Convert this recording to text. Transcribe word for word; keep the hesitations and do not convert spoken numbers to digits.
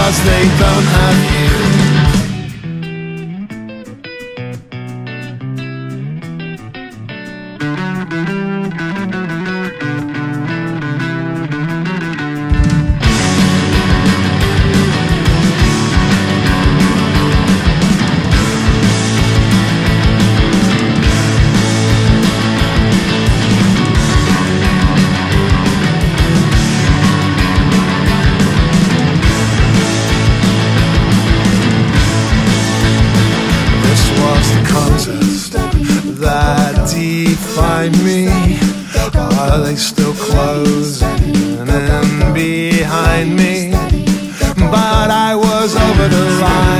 'cause they don't have you. Find me, are they still closing in behind me? But I was over the line.